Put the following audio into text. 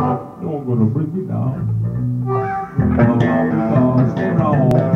No one gonna bring me down.